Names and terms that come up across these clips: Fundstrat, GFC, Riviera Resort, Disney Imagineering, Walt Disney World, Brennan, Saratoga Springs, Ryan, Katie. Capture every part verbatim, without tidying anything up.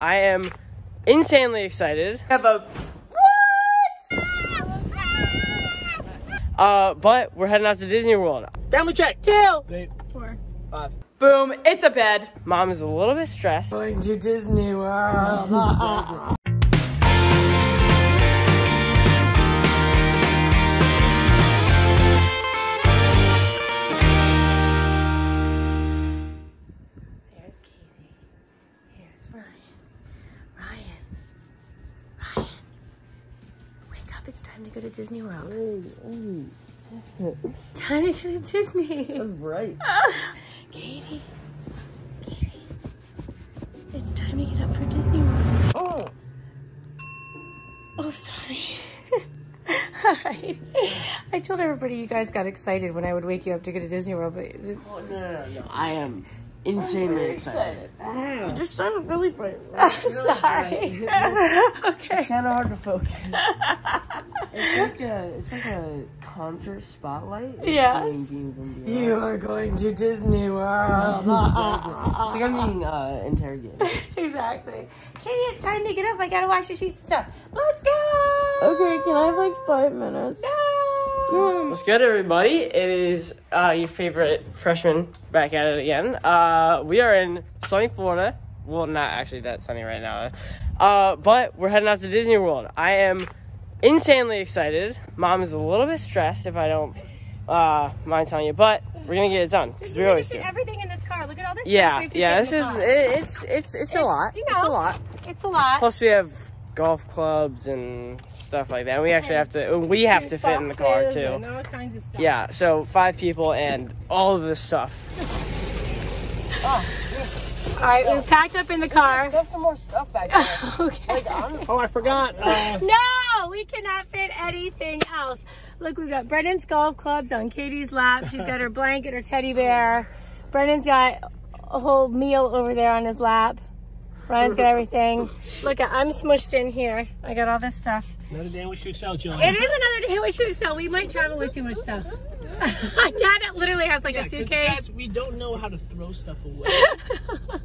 I am insanely excited. I have a what? Uh, but we're heading out to Disney World. Family check. Two. Eight. Four. Five. Boom! It's a bed. Mom is a little bit stressed. Going to Disney World. uh-uh. There's Katie. Here's Ryan. Ryan. Ryan. Wake up! It's time to go to Disney World. Ooh, ooh. Time to go to Disney. That's bright. Katie, Katie, it's time to get up for Disney World. Oh, oh, sorry. All right. I told everybody you guys got excited when I would wake you up to go to Disney World, but oh, no, no, no. I am insanely excited. excited. You just sounded really bright. I'm sorry. Okay. It's kind of hard to focus. It's like a, it's like a concert spotlight. Yeah. You are going to Disney World. It's like I'm being uh, interrogated. Exactly. Katie, it's time to get up. I gotta wash your sheets and stuff. Let's go. Okay, can I have like five minutes? No. What's good, everybody? It is uh, your favorite freshman back at it again. Uh, we are in sunny Florida. Well, not actually that sunny right now. Uh, but we're heading out to Disney World. I am insanely excited. Mom is a little bit stressed, if I don't uh mind telling you, but we're gonna get it done because we always do. Everything in this car, look at all this. Yeah, yeah, this is it, it's, it's it's it's a lot. You know, it's a lot. It's a lot. Plus we have golf clubs and stuff like that. And we actually have to we have to fit in the car too. And all kinds of stuff. Yeah, so five people and all of this stuff. Oh. All right, we packed up in the car. Have some more stuff back there. Okay. Oh, I forgot. Uh, no, we cannot fit anything else. Look, we've got Brennan's golf clubs on Katie's lap. She's got her blanket, her teddy bear. Brennan's got a whole meal over there on his lap. Ryan's got everything. Look, I'm smushed in here. I got all this stuff. Another day in which you excel, John. It is another day in which you excel. We might travel with too much stuff. Dad literally has like yeah, a suitcase. Guys, we don't know how to throw stuff away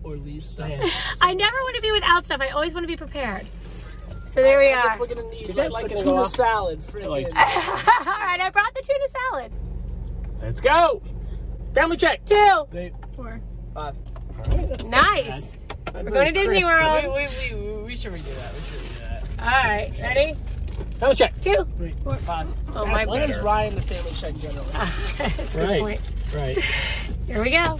or leave stuff. So I never want to be without stuff. I always want to be prepared. So there we are. We're gonna need like, like a tuna off. salad. All right, I brought the tuna salad. Let's go. Family check. Two. Eight. Four. Five. Right, nice. So We're going to Disney crisp. World. Wait, wait, wait. We should redo that. We should redo that. All right, ready? Family check. Two. Three. Four. Five. Oh, my What is Ryan the family check generally? That's right. Good point. Right. Here we go.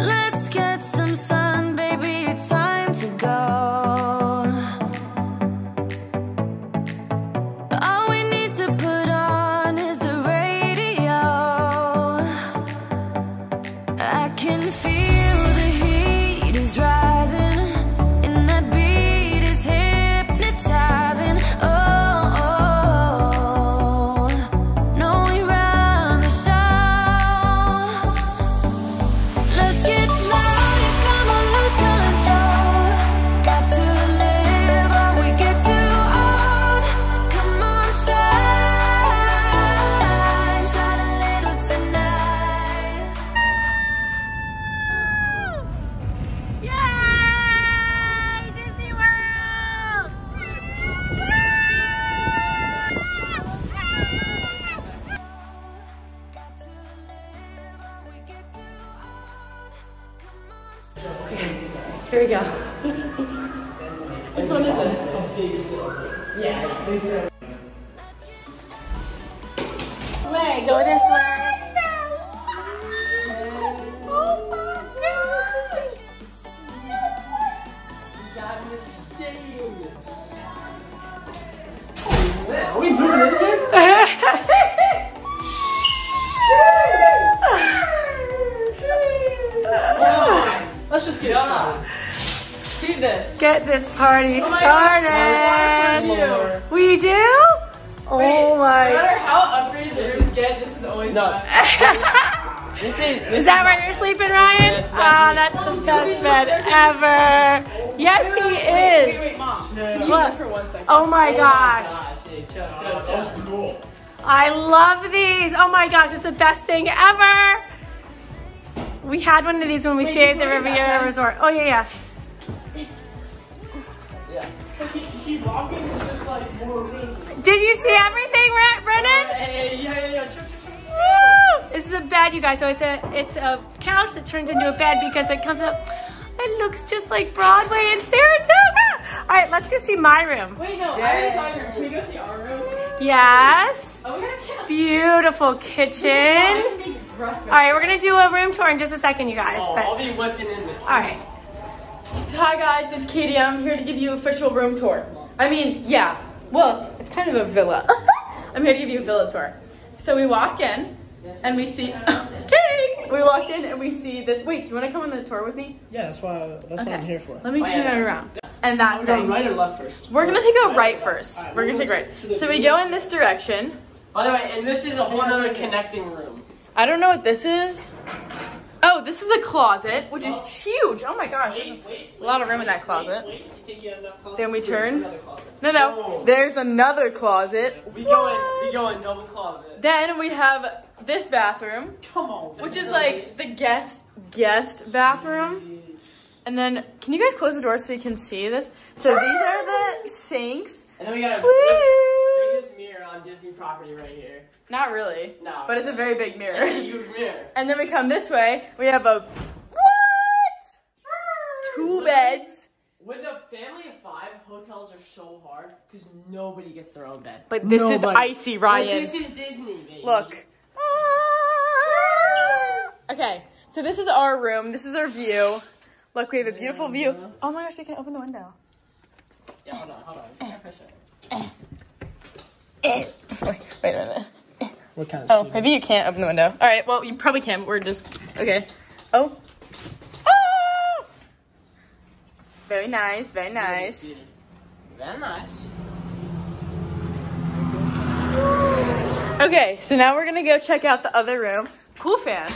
Let's get some sun, baby. It's time to go. All we need to put on is the radio. I can feel the heat is rising. Here we go. Which one is this? Yeah, big silver. Way, go this way. Oh my gosh! We got in the stadiums. Oh wow, are we moving in here? Let's just get started. This. Get this party oh started. God, we do? Oh Wait, my. No matter how upgraded this is get, this is always no. Best. this is, this is that where you're sleeping, Ryan? Yes, oh, that's oh, the best bed ever. Oh, yes, wait, he wait, is. Wait, wait, Mom. No, no, no. Look. For one second. Oh my oh gosh. gosh. Hey, chill, chill, chill. That's cool. I love these. Oh my gosh, it's the best thing ever. We had one of these when we wait, stayed at the Riviera Resort. Oh, yeah, yeah. keep rocking, it's just like more rooms. Did you see everything, Brennan? Uh, hey, yeah, yeah, yeah. Check, check, check. Woo! This is a bed, you guys. So it's a it's a couch that turns into a bed because it comes up. It looks just like Broadway in Saratoga. All right, let's go see my room. Wait, no, yes. I was on your room. Can we go see our room? Yes. Oh, yeah. Beautiful kitchen. All right, we're gonna do a room tour in just a second, you guys. Oh, but... I'll be whipping in the kitchen. All right. So, hi guys, it's Katie. I'm here to give you an official room tour. I mean, yeah. Well, it's kind of a villa. I'm here to give you a villa tour. So we walk in and we see. Cake. We walk in and we see this. Wait, do you want to come on the tour with me? Yeah, that's why. That's okay. What I'm here for. Let me turn it around. And that we're thing. We're going right or left first. We're gonna take a right, right first. Right, we're, we're gonna take right. So we go in this direction. By the way, and this is a whole other connecting room. I don't know what this is. Oh, this is a closet, which is huge. Oh my gosh, wait, there's a wait, lot of room in that closet. Wait, wait. You think you have enough closet? Then we turn. No, no, oh. There's another closet. We what? go in, we go in double closet. Then we have this bathroom, come on, which is like nice. The guest guest bathroom. And then, can you guys close the door so we can see this? So these are the sinks. And then we got a big, biggest mirror on Disney property right here. Not really. No. But it's a very big mirror. It's a huge mirror. And then we come this way. We have a... What? Two beds. With a family of five, hotels are so hard because nobody gets their own bed. But this nobody. is icy, Ryan. Like, this is Disney, baby. Look. Okay. So this is our room. This is our view. Look, we have a beautiful view. Oh my gosh, we can open the window. Yeah, hold on, hold on. Wait a minute. What kind of oh, maybe you can't open the window. All right, well, you probably can. We're just, okay. Oh. Oh! Very nice, very nice. Very nice. Okay, so now we're going to go check out the other room. Cool fan.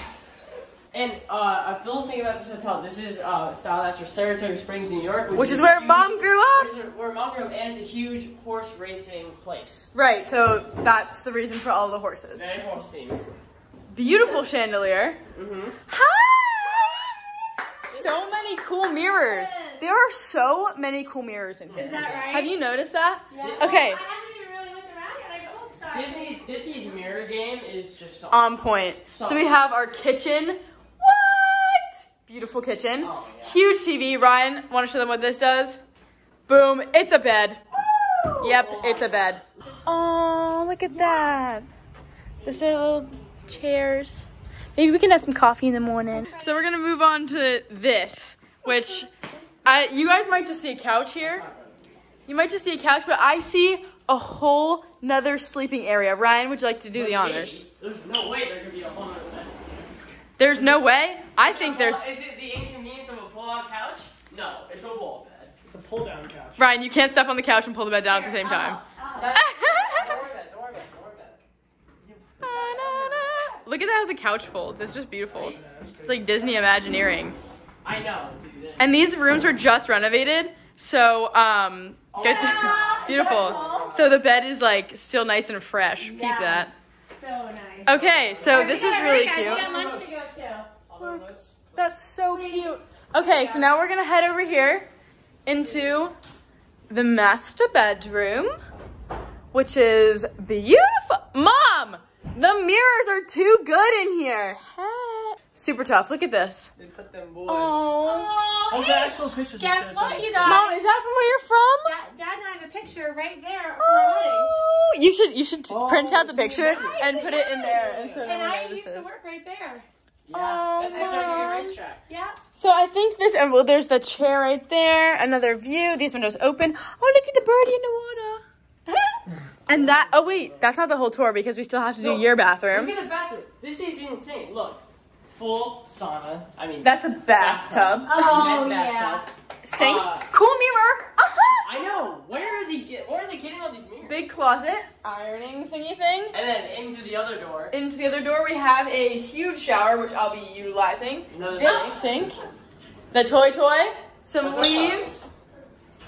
And uh, a little thing about this hotel, this is uh, styled after Saratoga Springs, New York. Which, which is, is where huge, mom grew up. Which is where mom grew up, and it's a huge horse racing place. Right, so that's the reason for all the horses. Very horse themed. Beautiful chandelier. Mm-hmm. Hi! So many cool mirrors. Yes. There are so many cool mirrors in here. Is that right? Have you noticed that? Yeah. Okay. Disney's, Disney's mirror game is just something. On point. Something. So we have our kitchen. Beautiful kitchen, oh, yeah. Huge T V. Ryan, want to show them what this does? Boom, it's a bed. Ooh. Yep, it's a bed. Oh, look at that. Those are little chairs. Maybe we can have some coffee in the morning. So we're gonna move on to this, which I, you guys might just see a couch here. You might just see a couch, but I see a whole nother sleeping area. Ryan, would you like to do Wait, the honors? There's no way there could be a whole nother bed. There's no way? I is think there's... Is it the inconvenience of a pull-out couch? No, it's a wall bed. It's a pull-down couch. Ryan, you can't step on the couch and pull the bed down Here, at the same uh, time. Uh, that's, that's door bed, door bed, door bed. Uh, na, na. Look at how the couch folds. It's just beautiful. It's like Disney Imagineering. I know. And these rooms were just renovated, so... um, oh, yeah, beautiful. Cool? So the bed is like still nice and fresh. Yes. Peep that. So nice. Okay, so this is really cute. We got lunch to go to. Look, that's so cute. Okay, so now we're gonna head over here into the master bedroom, which is beautiful. Mom, the mirrors are too good in here. Super tough. Look at this. They put them boys. Oh, also, hey, actual pictures. Guess what, you guys? Mom, is that from where you're from? Dad, Dad and I have a picture right there. Oh, you should you should oh, print out the picture nice. and put yes. it in there. And, so and I used to work right there. Yeah. Oh, that's wow. Yeah. So I think this, and well, there's the chair right there. Another view. These windows open. Oh, look at the birdie in the water. And that. Oh wait, that's not the whole tour because we still have to do no, your bathroom. Look at the bathroom. This is insane. Look. Full sauna. I mean, that's a bathtub. bathtub. Oh yeah. Sink. Uh, cool mirror. Uh -huh. I know. Where are they? Get, where are they getting all these mirrors? Big closet, ironing thingy thing. And then into the other door. Into the other door, we have a huge shower, which I'll be utilizing. Another this sink. sink. The toy toy. Some Those leaves.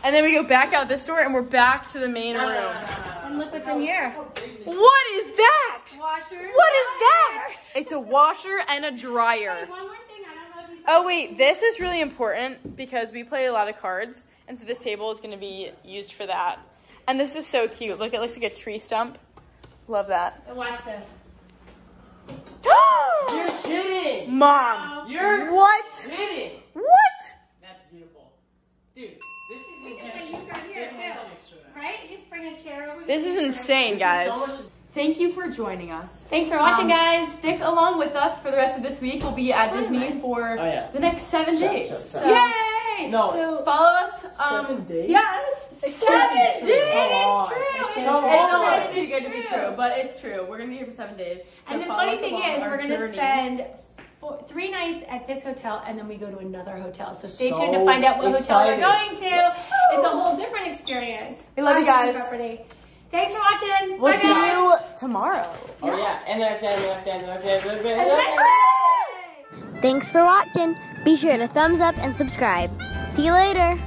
And then we go back out this door, and we're back to the main no, room. No, no, no, no. And look what's in here. What is that? Washer. What is that? It's a washer and a dryer. Wait, one more thing. I don't know if we saw oh wait, this is really important because we play a lot of cards, And so this table is gonna be used for that. And this is so cute. Look, it looks like a tree stump. Love that. And watch this. You're kidding. Mom. You're what? Kidding. What? That's beautiful. Dude, this is insane. Right? Just bring a chair over. This is insane, guys. Thank you for joining us. Thanks for watching, um, guys. Stick along with us for the rest of this week. We'll be at Disney for oh, yeah. the next seven shut, days. Shut, shut, so, yay! No. So follow us. Um, seven days? Yes. It seven days! It is true! It's almost too good to be true, but it's true. We're going to be here for seven days. So and the funny thing is, we're going to spend four, three nights at this hotel, and then we go to another hotel. So stay so tuned to find out what excited. hotel we're going to. Yes. It's a whole different experience. We love you guys. Property. Thanks for watching. We'll Bye see guys. you tomorrow. Oh yeah, and the next day, the next day, the next day, the next day. Thanks for watching. Be sure to thumbs up and subscribe. See you later.